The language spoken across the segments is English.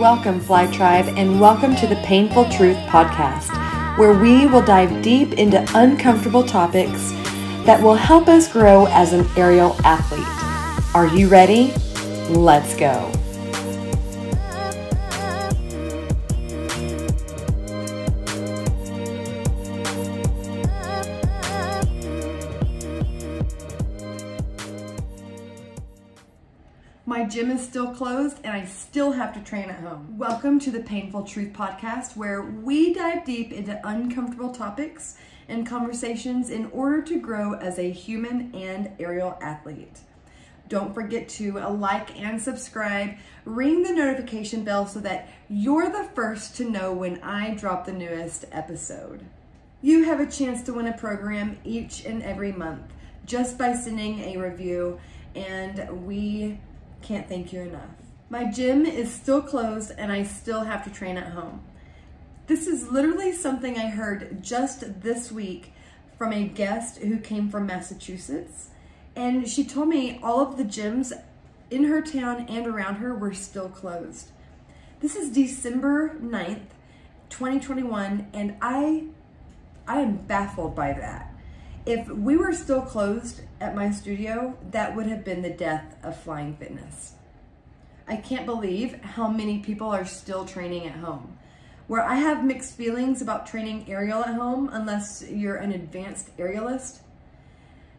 Welcome, Fly Tribe, and welcome to the Painful Truth podcast, where we will dive deep into uncomfortable topics that will help us grow as an aerial athlete. Are you ready? Let's go. My gym is still closed and I still have to train at home. Welcome to the Painful Truth podcast, where we dive deep into uncomfortable topics and conversations in order to grow as a human and aerial athlete. Don't forget to like and subscribe, ring the notification bell so that you're the first to know when I drop the newest episode. You have a chance to win a program each and every month just by sending a review, and we can't thank you enough. My gym is still closed and I still have to train at home. This is literally something I heard just this week from a guest who came from Massachusetts, and she told me all of the gyms in her town and around her were still closed. This is December 9th, 2021, and I am baffled by that. If we were still closed at my studio, that would have been the death of Flying Fitness. I can't believe how many people are still training at home. Where I have mixed feelings about training aerial at home, unless you're an advanced aerialist.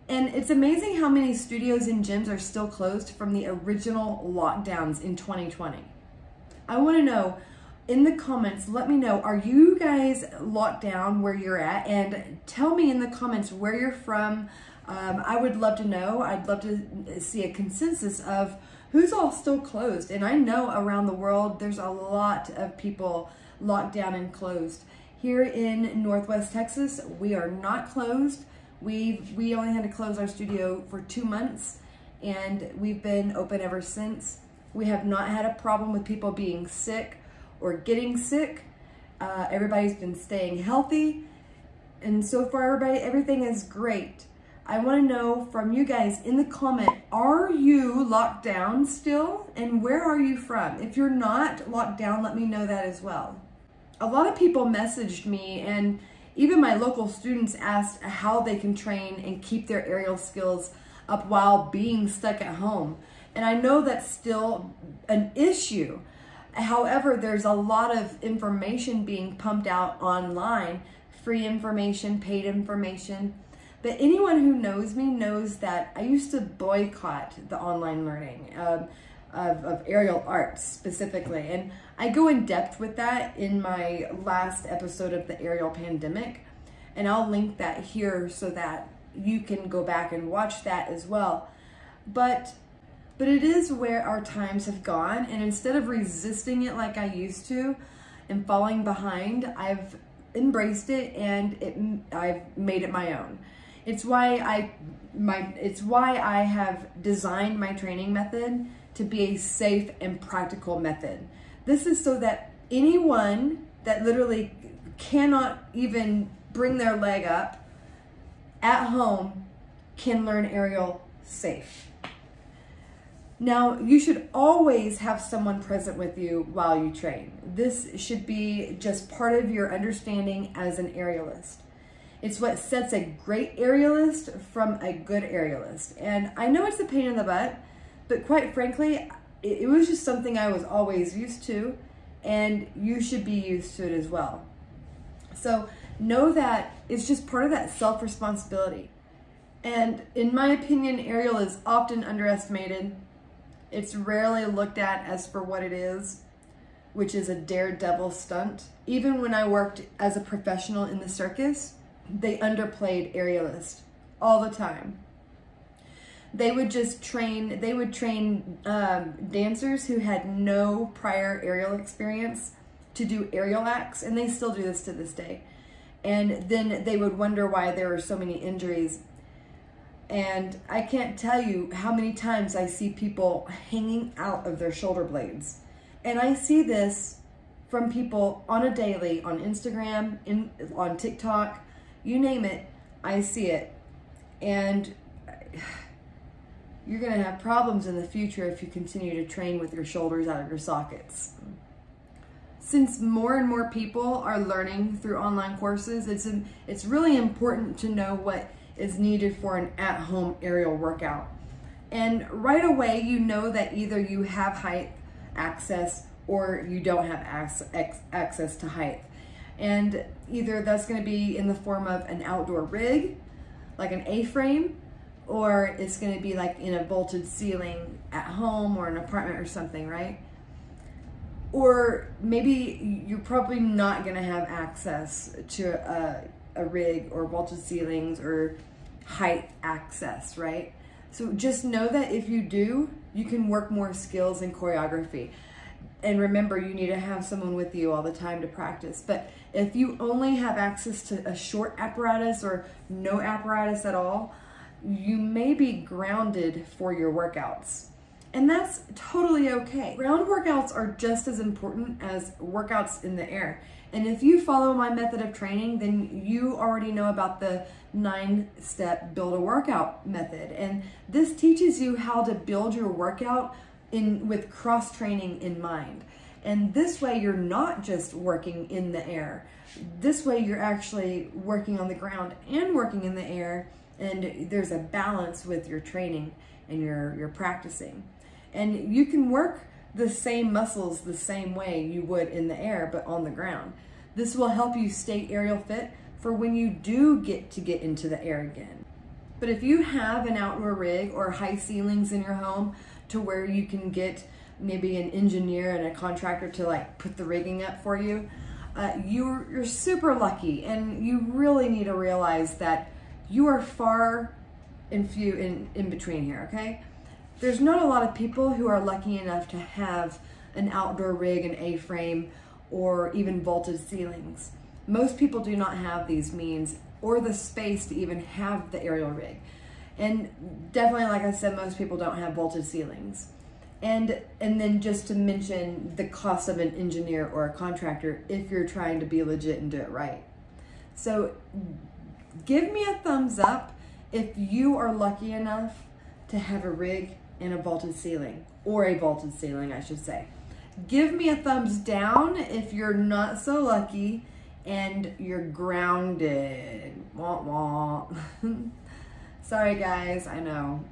And it's amazing how many studios and gyms are still closed from the original lockdowns in 2020. I want to know, in the comments, let me know, are you guys locked down where you're at? And tell me in the comments where you're from. I would love to know. I'd love to see a consensus of who's all still closed. And I know around the world, there's a lot of people locked down and closed. Here in Northwest Texas, we are not closed. We only had to close our studio for 2 months, and we've been open ever since. We have not had a problem with people being sick or getting sick. Everybody's been staying healthy, and so far everything is great. I wanna know from you guys in the comment, are you locked down still? And where are you from? If you're not locked down, let me know that as well. A lot of people messaged me, and even my local students asked how they can train and keep their aerial skills up while being stuck at home. And I know that's still an issue. However, there's a lot of information being pumped out online, free information, paid information. But anyone who knows me knows that I used to boycott the online learning of aerial arts specifically. And I go in depth with that in my last episode of the Aerial Pandemic. And I'll link that here so that you can go back and watch that as well. But it is where our times have gone, and instead of resisting it like I used to and falling behind, I've embraced it, and I've made it my own. It's why I have designed my training method to be a safe and practical method. This is so that anyone that literally cannot even bring their leg up at home can learn aerial safe. Now, you should always have someone present with you while you train. This should be just part of your understanding as an aerialist. It's what sets a great aerialist from a good aerialist. And I know it's a pain in the butt, but quite frankly, it was just something I was always used to, and you should be used to it as well. So know that it's just part of that self-responsibility. And in my opinion, aerial is often underestimated. It's rarely looked at as for what it is, which is a daredevil stunt. Even when I worked as a professional in the circus, they underplayed aerialist all the time. They would just train, dancers who had no prior aerial experience to do aerial acts, and they still do this to this day. And then they would wonder why there were so many injuries. And I can't tell you how many times I see people hanging out of their shoulder blades. And I see this from people on a daily, on Instagram, on TikTok, you name it, I see it. And you're gonna have problems in the future if you continue to train with your shoulders out of your sockets. since more and more people are learning through online courses, it's really important to know what is needed for an at-home aerial workout. And right away, you know that either you have height access or you don't have access to height. And either that's gonna be in the form of an outdoor rig, like an A-frame, or it's gonna be like in a vaulted ceiling at home or an apartment or something, right? Or maybe you're probably not gonna have access to a rig or vaulted ceilings or height access, right? So just know that if you do, you can work more skills in choreography. And remember, you need to have someone with you all the time to practice. But if you only have access to a short apparatus or no apparatus at all, you may be grounded for your workouts. And that's totally okay. Ground workouts are just as important as workouts in the air. And if you follow my method of training, then you already know about the 9-step build a workout method. And this teaches you how to build your workout with cross training in mind. And this way you're not just working in the air. This way you're actually working on the ground and working in the air, and there's a balance with your training and your practicing. And you can work the same muscles the same way you would in the air, but on the ground. This will help you stay aerial fit for when you do get to get into the air again. But if you have an outdoor rig or high ceilings in your home to where you can get maybe an engineer and a contractor to like put the rigging up for you, you're super lucky, and you really need to realize that you are far and few in between here, okay? There's not a lot of people who are lucky enough to have an outdoor rig, an A-frame, or even vaulted ceilings. Most people do not have these means or the space to even have the aerial rig. And definitely, like I said, most people don't have vaulted ceilings. And then just to mention the cost of an engineer or a contractor if you're trying to be legit and do it right. So give me a thumbs up if you are lucky enough to have a rig and a vaulted ceiling, or a vaulted ceiling, I should say. Give me a thumbs down if you're not so lucky and you're grounded. Wah, wah. Sorry guys, I know.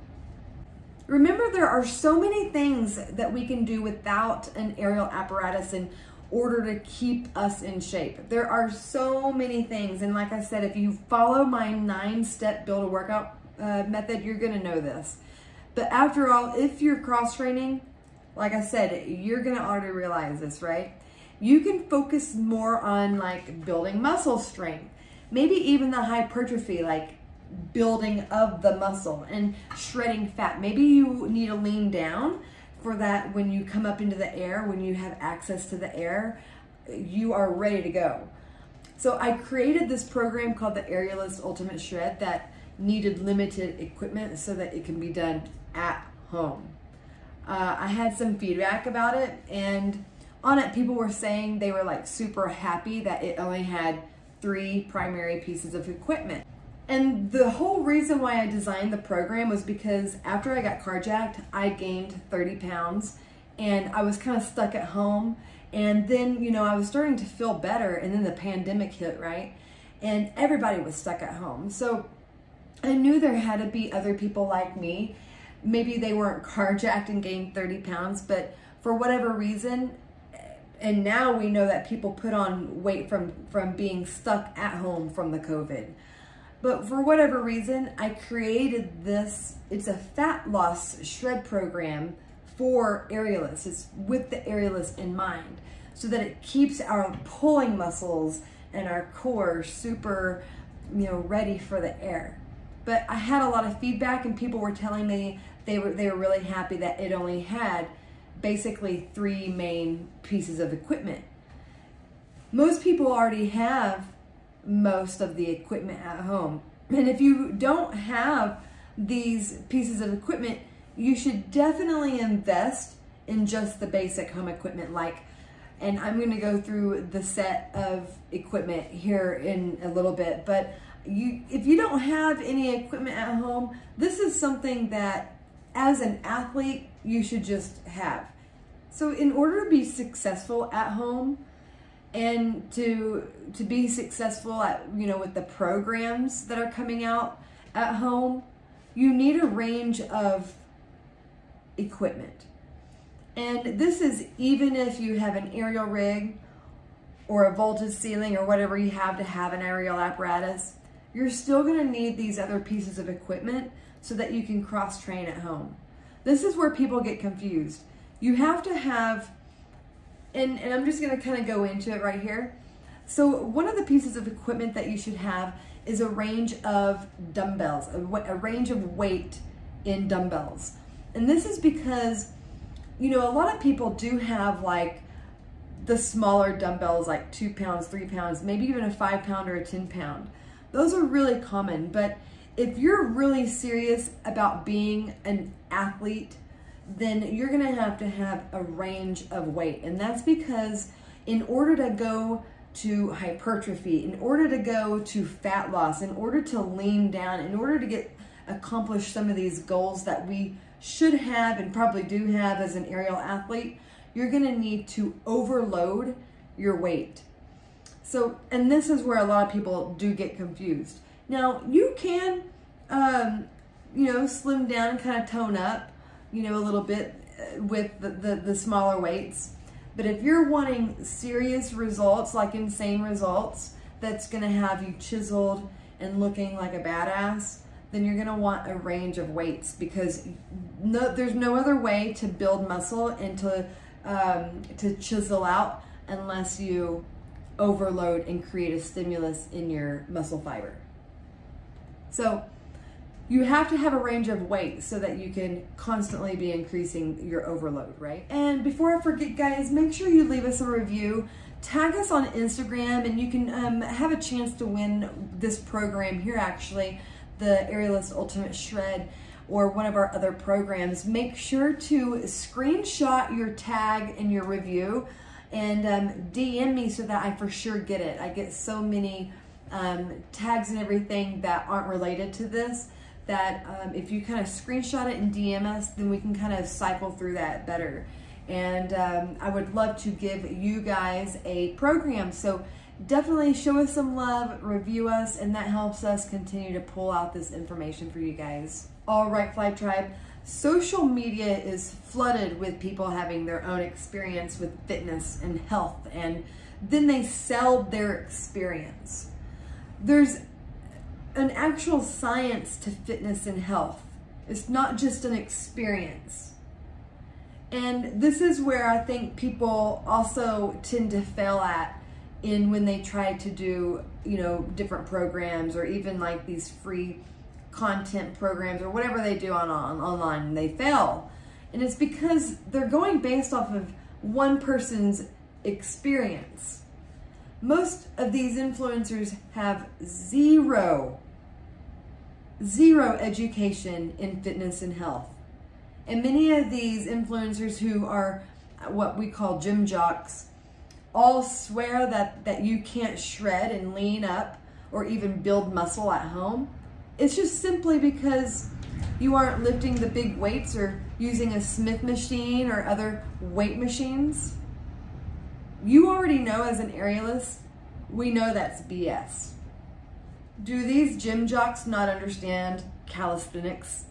Remember, there are so many things that we can do without an aerial apparatus in order to keep us in shape. There are so many things. And like I said, if you follow my 9-step build a workout method, you're gonna know this. But after all, if you're cross training, like I said, you're gonna already realize this, right? You can focus more on like building muscle strength, maybe even the hypertrophy, like building of the muscle and shredding fat. Maybe you need to lean down for that when you come up into the air, when you have access to the air, you are ready to go. So I created this program called the Aerialist Ultimate Shred that needed limited equipment so that it can be done at home. I had some feedback about it, and on it people were saying they were like super happy that it only had 3 primary pieces of equipment. And the whole reason why I designed the program was because after I got carjacked, I gained 30 pounds and I was kind of stuck at home. And then, you know, I was starting to feel better, and then the pandemic hit, right? And everybody was stuck at home. So I knew there had to be other people like me. Maybe they weren't carjacked and gained 30 pounds, but for whatever reason, and now we know that people put on weight from being stuck at home from the COVID. But for whatever reason, I created this. It's a fat loss shred program for aerialists. It's with the aerialist in mind so that it keeps our pulling muscles and our core super, you know, ready for the air. But I had a lot of feedback, and people were telling me they were really happy that it only had basically 3 main pieces of equipment. Most people already have most of the equipment at home. And if you don't have these pieces of equipment, you should definitely invest in just the basic home equipment. And I'm gonna go through the set of equipment here in a little bit, but if you don't have any equipment at home, this is something that as an athlete, you should just have. So in order to be successful at home, And to be successful at, you know, with the programs that are coming out at home, you need a range of equipment. And this is even if you have an aerial rig or a vaulted ceiling or whatever you have to have an aerial apparatus, you're still going to need these other pieces of equipment so that you can cross train at home. This is where people get confused. You have to have, and I'm just going to kind of go into it right here. So one of the pieces of equipment that you should have is a range of dumbbells, a range of weight in dumbbells. And this is because, you know, a lot of people do have like the smaller dumbbells, like 2 pounds, 3 pounds, maybe even a 5 pound or a 10 pound. Those are really common, but if you're really serious about being an athlete, then you're gonna have to have a range of weight. And that's because in order to go to hypertrophy, in order to go to fat loss, in order to lean down, in order to accomplish some of these goals that we should have and probably do have as an aerial athlete, you're gonna need to overload your weight. So, and this is where a lot of people do get confused. Now, you can, you know, slim down and kind of tone up, you know, a little bit with the smaller weights. But if you're wanting serious results, like insane results, that's gonna have you chiseled and looking like a badass, then you're gonna want a range of weights, because no, there's no other way to build muscle and to chisel out unless you overload and create a stimulus in your muscle fiber. So you have to have a range of weight so that you can constantly be increasing your overload, right? And before I forget, guys, make sure you leave us a review. Tag us on Instagram, and you can have a chance to win this program here, actually, the Aerialist Ultimate Shred, or one of our other programs. Make sure to screenshot your tag and your review, and DM me so that I for sure get it. I get so many tags and everything that aren't related to this, that if you kind of screenshot it and DM us, then we can kind of cycle through that better. And I would love to give you guys a program. So definitely show us some love, review us, and that helps us continue to pull out this information for you guys. All right, Fly Tribe, social media is flooded with people having their own experience with fitness and health, and then they sell their experience. There's an actual science to fitness and health. It's not just an experience. And this is where I think people also tend to fail at when they try to do, you know, different programs, or even like these free content programs or whatever they do on online, and they fail. And it's because they're going based off of one person's experience. Most of these influencers have zero education in fitness and health. And many of these influencers who are what we call gym jocks all swear that you can't shred and lean up or even build muscle at home. It's just simply because you aren't lifting the big weights or using a Smith machine or other weight machines. You already know, as an aerialist, we know that's BS. Do these gym jocks not understand calisthenics?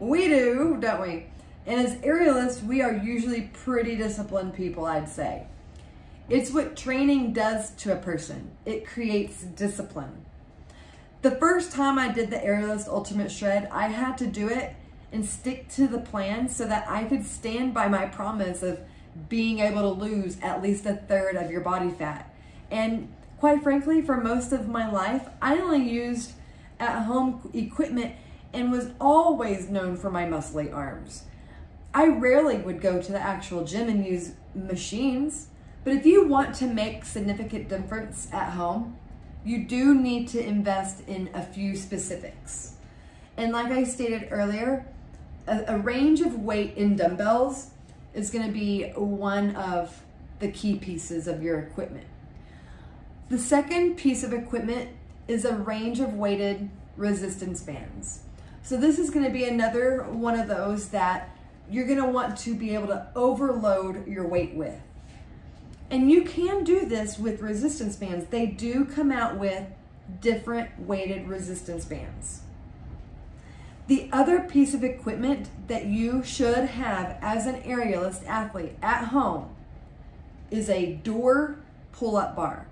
We do, don't we? And as aerialists, we are usually pretty disciplined people, I'd say. It's what training does to a person. It creates discipline. The first time I did the Aerialist Ultimate Shred, I had to do it and stick to the plan so that I could stand by my promise of being able to lose at least 1/3 of your body fat. And quite frankly, for most of my life, I only used at home equipment and was always known for my muscly arms. I rarely would go to the actual gym and use machines, but if you want to make significant difference at home, you do need to invest in a few specifics. And like I stated earlier, a range of weight in dumbbells is going to be one of the key pieces of your equipment. The second piece of equipment is a range of weighted resistance bands. So this is going to be another one of those that you're gonna want to be able to overload your weight with. And you can do this with resistance bands. They do come out with different weighted resistance bands. The other piece of equipment that you should have as an aerialist athlete at home is a door pull-up bar.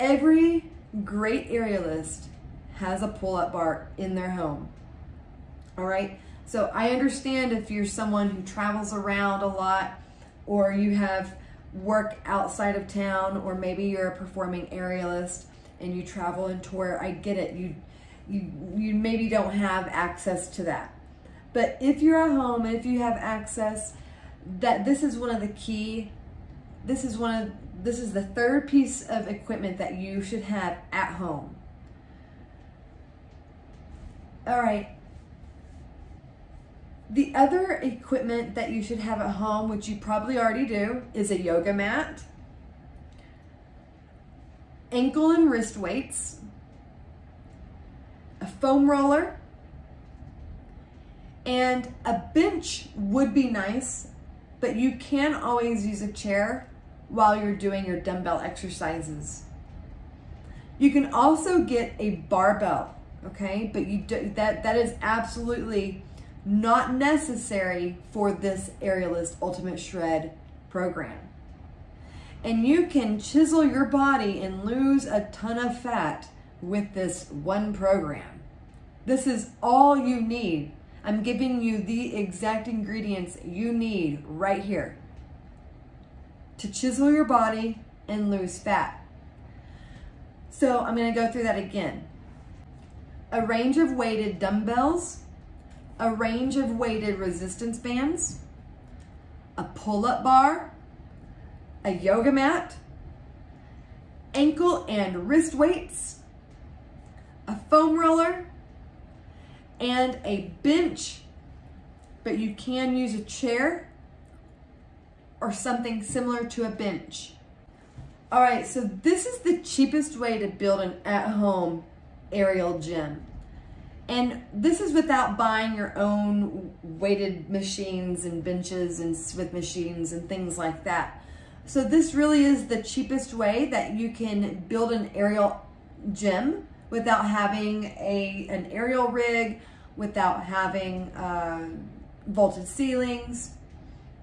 Every great aerialist has a pull-up bar in their home. All right, so I understand if you're someone who travels around a lot, or you have work outside of town, or maybe you're a performing aerialist and you travel and tour, I get it. You maybe don't have access to that. But if you're at home, and if you have access, this is the third piece of equipment that you should have at home. All right. The other equipment that you should have at home, which you probably already do, is a yoga mat, ankle and wrist weights, a foam roller, and a bench would be nice, but you can always use a chair while you're doing your dumbbell exercises. You can also get a barbell, okay? But that is absolutely not necessary for this Aerialist Ultimate Shred program. And you can chisel your body and lose a ton of fat with this one program. This is all you need. I'm giving you the exact ingredients you need right here to chisel your body and lose fat. So I'm gonna go through that again. A range of weighted dumbbells, a range of weighted resistance bands, a pull-up bar, a yoga mat, ankle and wrist weights, a foam roller, and a bench, but you can use a chair or something similar to a bench. All right, so this is the cheapest way to build an at-home aerial gym. And this is without buying your own weighted machines and benches and Smith machines and things like that. So this really is the cheapest way that you can build an aerial gym without having an aerial rig, without having vaulted ceilings.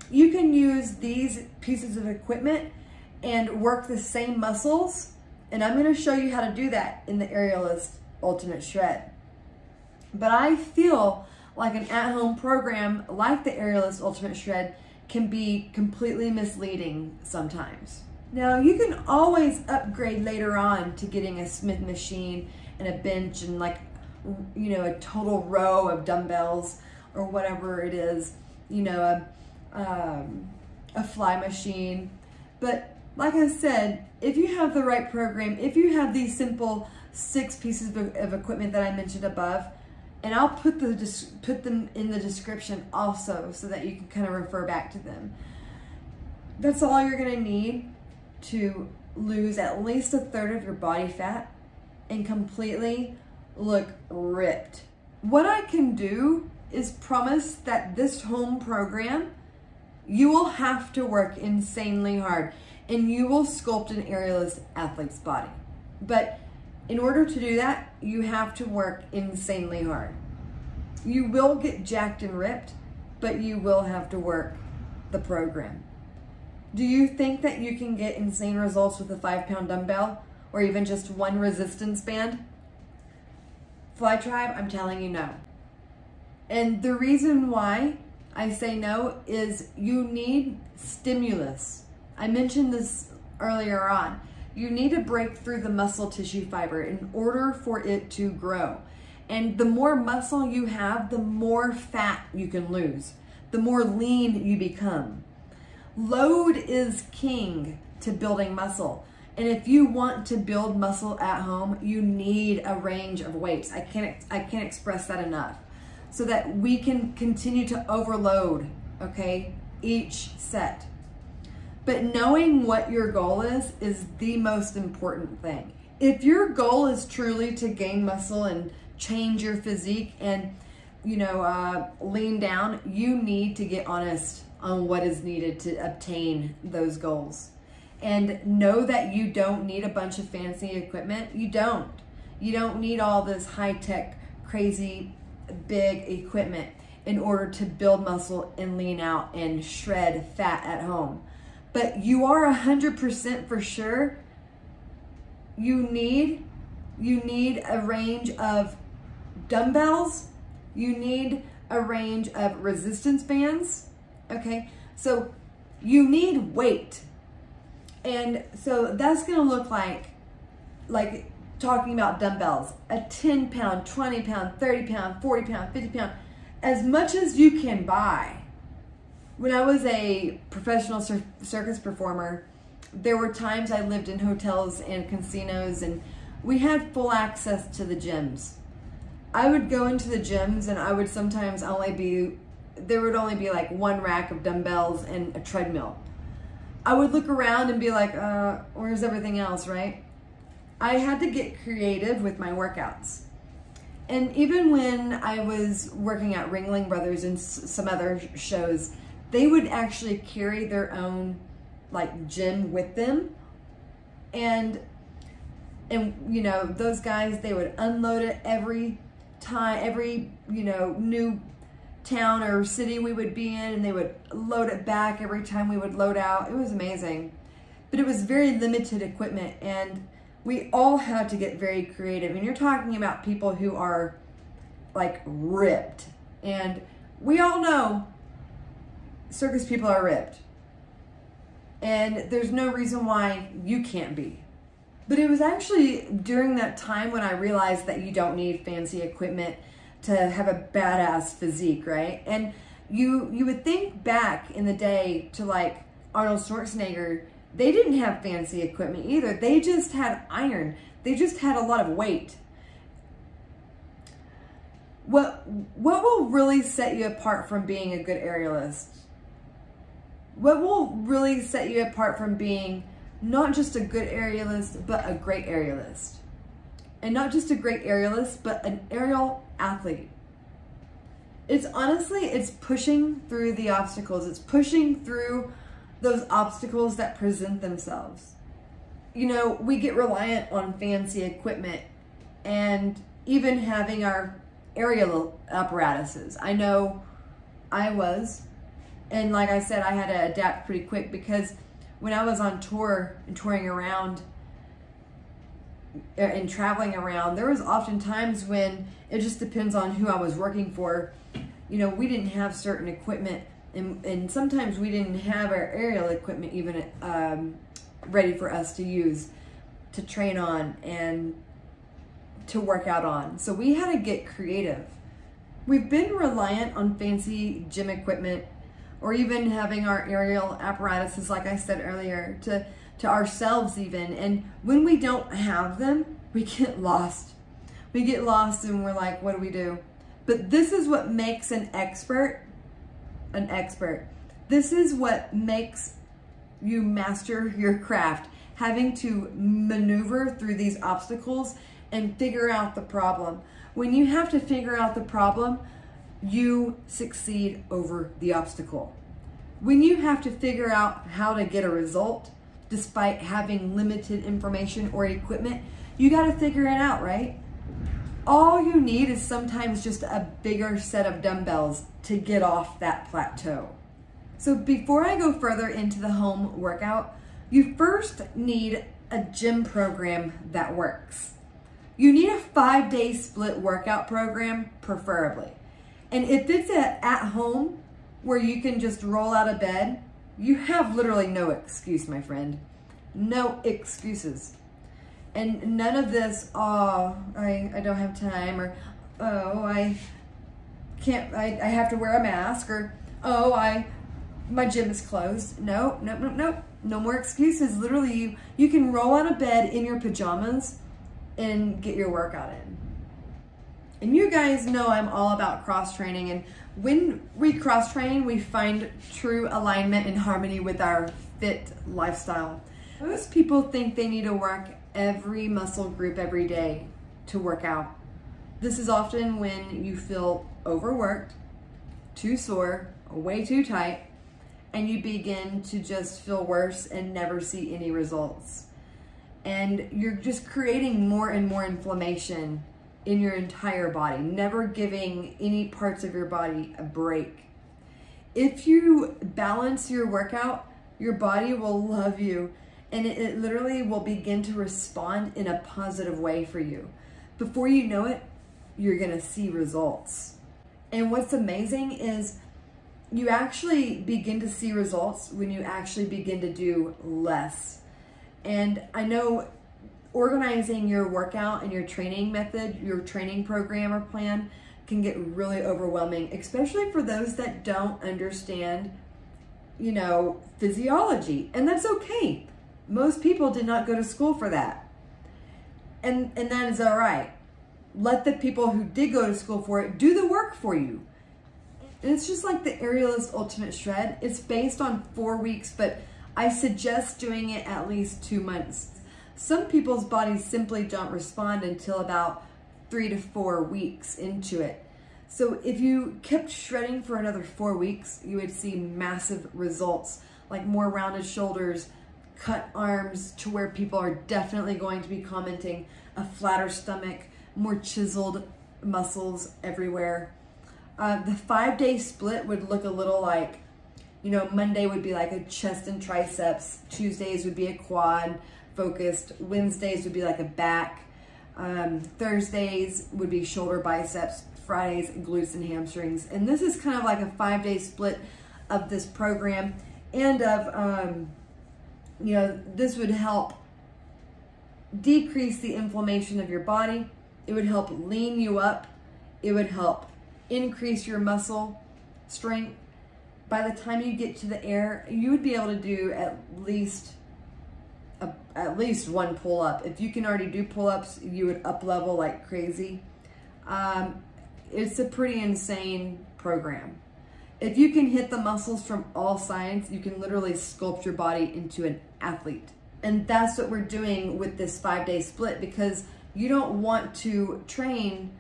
You can use these pieces of equipment and work the same muscles. And I'm gonna show you how to do that in the Aerialist Ultimate Shred. But I feel like an at-home program like the Aerialist Ultimate Shred can be completely misleading sometimes. Now, you can always upgrade later on to getting a Smith machine and a bench and, like, you know, a total row of dumbbells or whatever it is, you know, a fly machine. But like I said, if you have the right program, if you have these simple 6 pieces of equipment that I mentioned above, and I'll put them in the description also so that you can kind of refer back to them. That's all you're gonna need to lose at least 1/3 of your body fat and completely look ripped. What I can do is promise that this home program, you will have to work insanely hard and you will sculpt an aerialist athlete's body. But in order to do that, you have to work insanely hard. You will get jacked and ripped, but you will have to work the program. Do you think that you can get insane results with a 5-pound dumbbell or even just one resistance band? Fly Tribe, I'm telling you no. And the reason why I say no is you need stimulus. I mentioned this earlier on. You need to break through the muscle tissue fiber in order for it to grow. And the more muscle you have, the more fat you can lose, the more lean you become. Load is king to building muscle. And if you want to build muscle at home, you need a range of weights. I can't express that enough. So that we can continue to overload, okay, each set. But knowing what your goal is the most important thing. If your goal is truly to gain muscle and change your physique and you know, lean down, you need to get honest on what is needed to obtain those goals. And know that you don't need a bunch of fancy equipment. You don't. You don't need all this high-tech, crazy, big equipment in order to build muscle and lean out and shred fat at home. But you are 100% for sure. You need a range of dumbbells. You need a range of resistance bands. Okay, so you need weight. And so that's gonna look like talking about dumbbells, a 10 pound, 20 pound, 30 pound, 40 pound, 50 pound, as much as you can buy. When I was a professional circus performer, there were times I lived in hotels and casinos and we had full access to the gyms. I would go into the gyms and I would sometimes there would only be like one rack of dumbbells and a treadmill. I would look around and be like, where's everything else, right? I had to get creative with my workouts. And even when I was working at Ringling Brothers and some other shows, they would actually carry their own like gym with them. And you know, those guys, they would unload it every time, every, you know, new town or city we would be in, and they would load it back every time we would load out. It was amazing. But it was very limited equipment and we all had to get very creative. And you're talking about people who are like ripped, and we all know circus people are ripped and there's no reason why you can't be. But it was actually during that time when I realized that you don't need fancy equipment to have a badass physique, right? And you would think back in the day to like Arnold Schwarzenegger, they didn't have fancy equipment either. They just had iron. They just had a lot of weight. What will really set you apart from being a good aerialist? What will really set you apart from being not just a good aerialist, but a great aerialist? And not just a great aerialist, but an aerial athlete. It's honestly, it's pushing through the obstacles. It's pushing through those obstacles that present themselves. You know, we get reliant on fancy equipment and even having our aerial apparatuses. I know I was, and like I said, I had to adapt pretty quick because when I was on tour and touring around, and traveling around, there was often times when it just depends on who I was working for. You know, we didn't have certain equipment, and sometimes we didn't have our aerial equipment even ready for us to use, to train on and to work out on. So we had to get creative. We've been reliant on fancy gym equipment or even having our aerial apparatuses, like I said earlier, to ourselves even. And when we don't have them, we get lost. We get lost and we're like, what do we do? But this is what makes an expert an expert. This is what makes you master your craft, having to maneuver through these obstacles and figure out the problem. When you have to figure out the problem, you succeed over the obstacle. When you have to figure out how to get a result, despite having limited information or equipment, you got to figure it out, right? All you need is sometimes just a bigger set of dumbbells to get off that plateau. So before I go further into the home workout, you first need a gym program that works. You need a 5-day split workout program, preferably. And if it's at home where you can just roll out of bed, you have literally no excuse, my friend. No excuses. And none of this, oh, I don't have time, or oh, I can't, I have to wear a mask, or oh, my gym is closed. No, no, no, no. No more excuses. Literally, you can roll out of bed in your pajamas and get your workout in. And you guys know I'm all about cross-training, and when we cross-train, we find true alignment and harmony with our fit lifestyle. Most people think they need to work every muscle group every day to work out. This is often when you feel overworked, too sore, way too tight, and you begin to just feel worse and never see any results. And you're just creating more and more inflammation in your entire body, never giving any parts of your body a break. If you balance your workout, your body will love you, and it literally will begin to respond in a positive way for you. Before you know it, you're gonna see results. And what's amazing is you actually begin to see results when you actually begin to do less. And I know organizing your workout and your training method, your training program or plan can get really overwhelming, especially for those that don't understand, you know, physiology. And that's okay. Most people did not go to school for that. And that is all right. Let the people who did go to school for it do the work for you. And it's just like the Aerialist Ultimate Shred. It's based on 4 weeks, but I suggest doing it at least 2 months. Some people's bodies simply don't respond until about 3 to 4 weeks into it. So if you kept shredding for another 4 weeks, you would see massive results, like more rounded shoulders, cut arms to where people are definitely going to be commenting, a flatter stomach, more chiseled muscles everywhere. The 5-day split would look a little like, you know, Monday would be like a chest and triceps, Tuesdays would be a quad focused, Wednesdays would be like a back, Thursdays would be shoulder, biceps, Fridays, glutes and hamstrings. And this is kind of like a 5-day split of this program, and of, you know, this would help decrease the inflammation of your body. It would help lean you up. It would help increase your muscle strength. By the time you get to the air, you would be able to do at least one pull-up. If you can already do pull-ups, you would up-level like crazy. It's a pretty insane program. If you can hit the muscles from all sides, you can literally sculpt your body into an athlete. And that's what we're doing with this 5-day split, because you don't want to train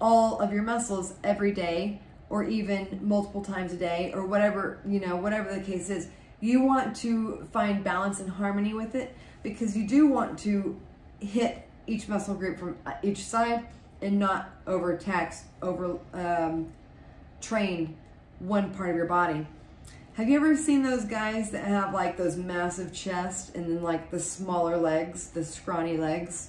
all of your muscles every day, or even multiple times a day, or whatever, you know, whatever the case is. You want to find balance and harmony with it, because you do want to hit each muscle group from each side and not overtax, train one part of your body. Have you ever seen those guys that have like those massive chests and then like the smaller legs, the scrawny legs?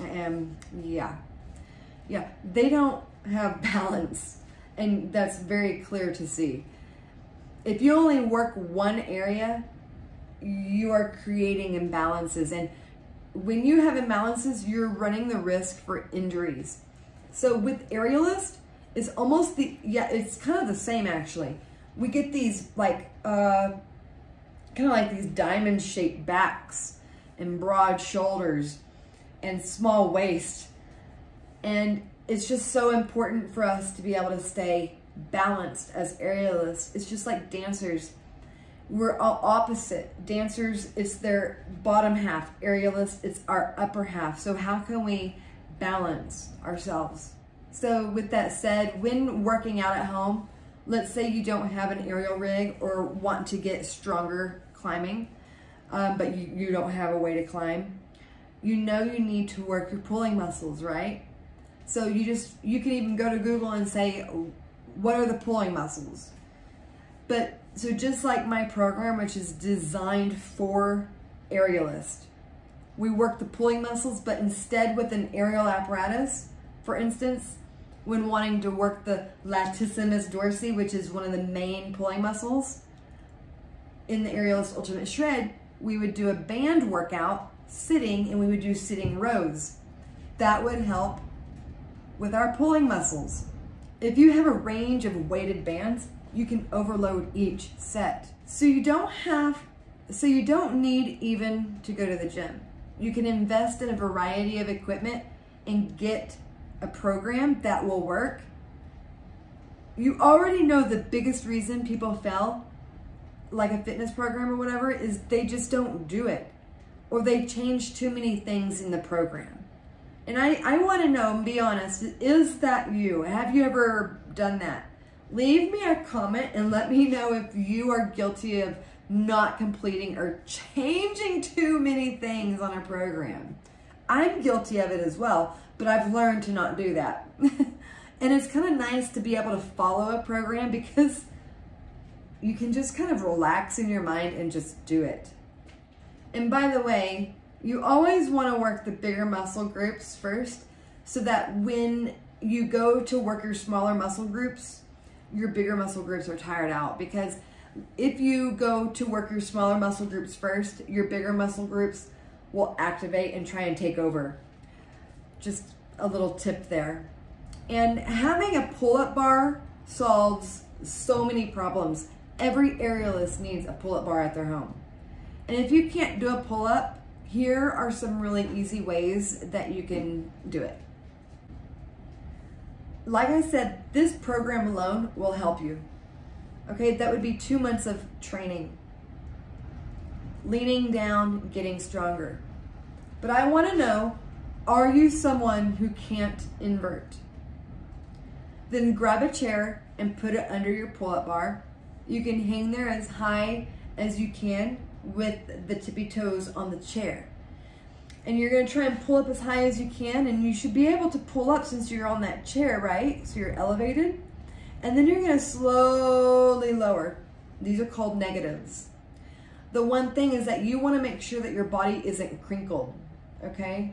Yeah, they don't have balance, and that's very clear to see. If you only work one area, you are creating imbalances. And when you have imbalances, you're running the risk for injuries. So with Aerialist, it's almost the, yeah, it's kind of the same actually. We get these like, kind of like these diamond shaped backs and broad shoulders and small waist. And it's just so important for us to be able to stay balanced as aerialists. It's just like dancers. We're all opposite. Dancers, it's their bottom half. Aerialists, it's our upper half. So how can we balance ourselves? So with that said, when working out at home, let's say you don't have an aerial rig or want to get stronger climbing, but you don't have a way to climb. You know you need to work your pulling muscles, right? So you can even go to Google and say, what are the pulling muscles? But so just like my program, which is designed for aerialists, we work the pulling muscles, but instead with an aerial apparatus. For instance, when wanting to work the latissimus dorsi, which is one of the main pulling muscles, in the Aerialist Ultimate Shred, we would do a band workout sitting, and we would do sitting rows. That would help with our pulling muscles. If you have a range of weighted bands, you can overload each set. So you don't need even to go to the gym. You can invest in a variety of equipment and get a program that will work. You already know the biggest reason people fail, like a fitness program or whatever, is they just don't do it, or they change too many things in the program. And I want to know and be honest, is that you? Have you ever done that. Leave me a comment and let me know if you are guilty of not completing or changing too many things on a program. I'm guilty of it as well, but I've learned to not do that. And it's kind of nice to be able to follow a program because you can just kind of relax in your mind and just do it. And by the way, you always want to work the bigger muscle groups first so that when you go to work your smaller muscle groups, your bigger muscle groups are tired out, because if you go to work your smaller muscle groups first, your bigger muscle groups will activate and try and take over. Just a little tip there. And having a pull-up bar solves so many problems. Every aerialist needs a pull-up bar at their home. And if you can't do a pull-up, here are some really easy ways that you can do it. Like I said, this program alone will help you. Okay, that would be 2 months of training. Leaning down, getting stronger. But I want to know, are you someone who can't invert? Then grab a chair and put it under your pull-up bar. You can hang there as high as you can with the tippy toes on the chair. And you're going to try and pull up as high as you can, and you should be able to pull up since you're on that chair, right? So you're elevated. And then you're going to slowly lower. These are called negatives. The one thing is that you want to make sure that your body isn't crinkled, okay?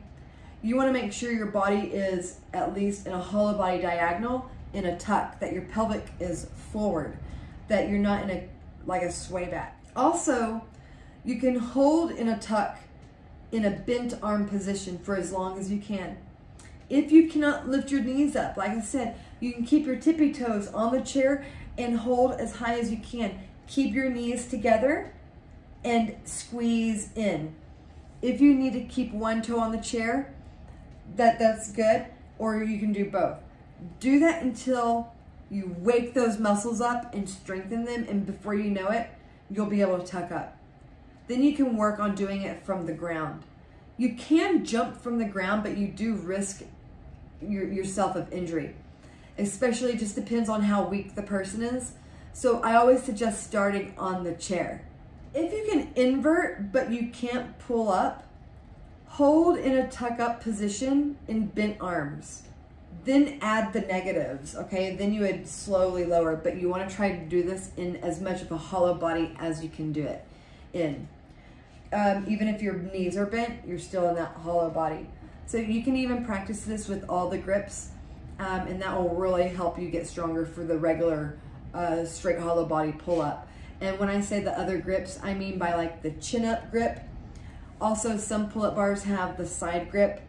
You want to make sure your body is at least in a hollow body diagonal, in a tuck, that your pelvic is forward, that you're not in a like a sway back. Also, you can hold in a tuck in a bent arm position for as long as you can. If you cannot lift your knees up, like I said, you can keep your tippy toes on the chair and hold as high as you can. Keep your knees together and squeeze in. If you need to keep one toe on the chair, that's good, or you can do both. Do that until you wake those muscles up and strengthen them, and before you know it, you'll be able to tuck up. Then you can work on doing it from the ground. You can jump from the ground, but you do risk yourself of injury. Especially, it just depends on how weak the person is. So I always suggest starting on the chair. If you can invert, but you can't pull up, hold in a tuck up position in bent arms. Then add the negatives, okay? Then you would slowly lower, but you wanna try to do this in as much of a hollow body as you can do it in. Even if your knees are bent, you're still in that hollow body. So you can even practice this with all the grips, and that will really help you get stronger for the regular straight hollow body pull up. And when I say the other grips, I mean by like the chin up grip. Also, some pull-up bars have the side grip.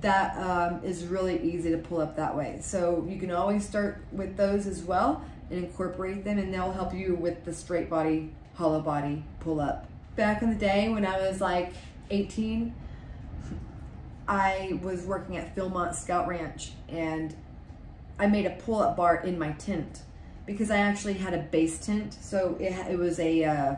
That is really easy to pull up that way. So you can always start with those as well and incorporate them, and they'll help you with the straight body, hollow body pull up. Back in the day when I was like 18, I was working at Philmont Scout Ranch, and I made a pull-up bar in my tent because I actually had a base tent. So it was a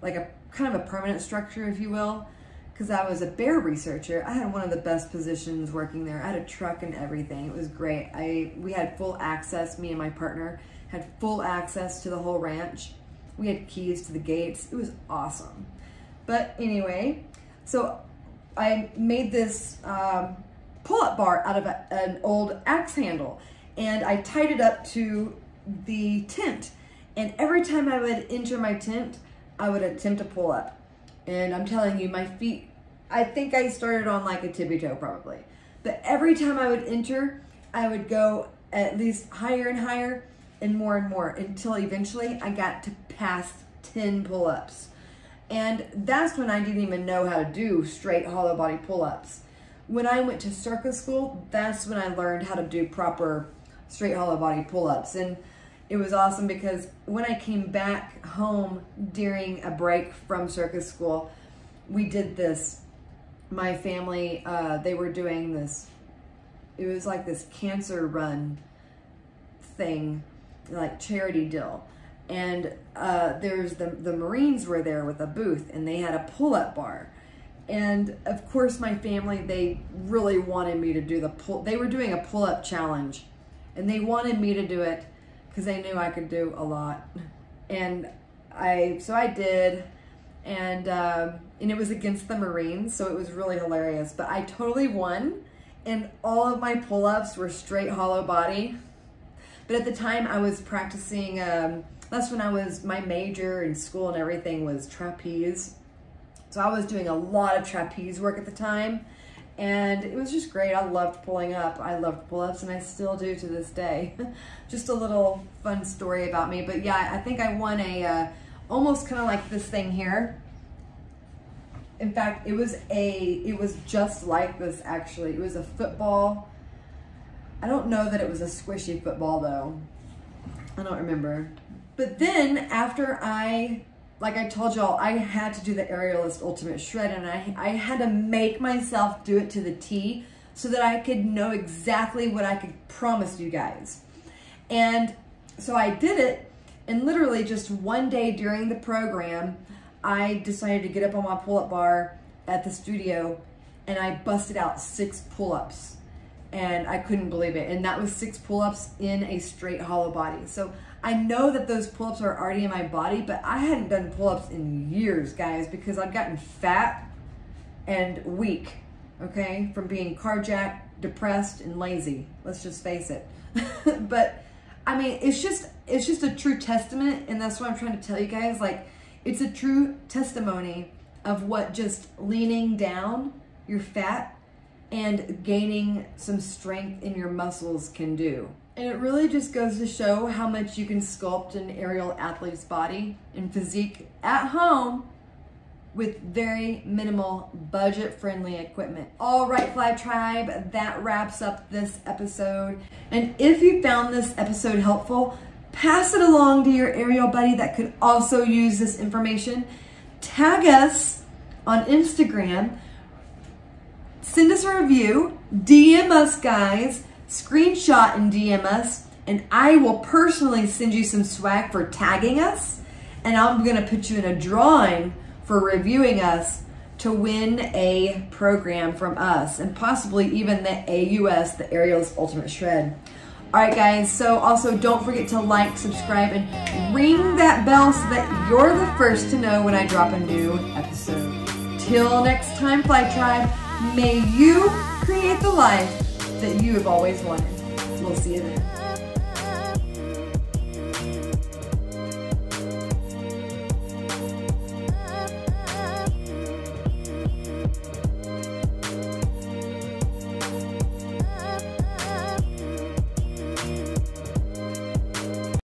like a kind of a permanent structure, if you will. Because I was a bear researcher, I had one of the best positions working there. I had a truck and everything. It was great. We had full access, me and my partner had full access to the whole ranch. We had keys to the gates. It was awesome. But anyway, so I made this pull-up bar out of an old axe handle, and I tied it up to the tent. And every time I would enter my tent, I would attempt a pull-up. And I'm telling you, my feet, I think I started on like a tippy toe probably. But every time I would enter, I would go at least higher and higher and more until eventually I got to past 10 pull-ups. And that's when I didn't even know how to do straight hollow body pull-ups. When I went to circus school, that's when I learned how to do proper straight hollow body pull-ups. And it was awesome because when I came back home during a break from circus school, we did this. My family, they were doing this. It was like this cancer run thing, like charity deal. And there's the Marines were there with a booth, and they had a pull-up bar. And of course my family, they really wanted me to do the pull. They were doing a pull-up challenge. and they wanted me to do it because they knew I could do a lot. And so I did, and it was against the Marines, so it was really hilarious, but I totally won, and all of my pull-ups were straight hollow body. But at the time I was practicing, that's when I was, my major in school and everything was trapeze. So I was doing a lot of trapeze work at the time, and it was just great. I loved pulling up. I loved pull-ups, and I still do to this day. Just a little fun story about me. But yeah, I think I won a, almost kind of like this thing here. In fact, it was just like this actually. It was a football. I don't know that it was a squishy football though. I don't remember. But then after like I told y'all, I had to do the Aerialist Ultimate Shred, and I had to make myself do it to the T so that I could know exactly what I could promise you guys. And so I did it, and literally just one day during the program, I decided to get up on my pull-up bar at the studio, and I busted out 6 pull-ups, and I couldn't believe it. And that was 6 pull-ups in a straight hollow body. So I know that those pull-ups are already in my body, but I hadn't done pull-ups in years, guys, because I've gotten fat and weak, okay, from being carjacked, depressed, and lazy. Let's just face it. But I mean, it's just a true testament, and that's what I'm trying to tell you guys. Like, it's a true testimony of what just leaning down your fat and gaining some strength in your muscles can do. And it really just goes to show how much you can sculpt an aerial athlete's body and physique at home with very minimal budget-friendly equipment. All right, Fly Tribe, that wraps up this episode. And if you found this episode helpful, pass it along to your aerial buddy that could also use this information. Tag us on Instagram, send us a review, DM us, guys, screenshot and DM us, and I will personally send you some swag for tagging us, and I'm gonna put you in a drawing for reviewing us to win a program from us, and possibly even the AUS, the Aerialist Ultimate Shred. All right, guys, so also don't forget to like, subscribe, and ring that bell so that you're the first to know when I drop a new episode. Till next time, Fly Tribe, may you create the life that you have always wanted. We'll see you then.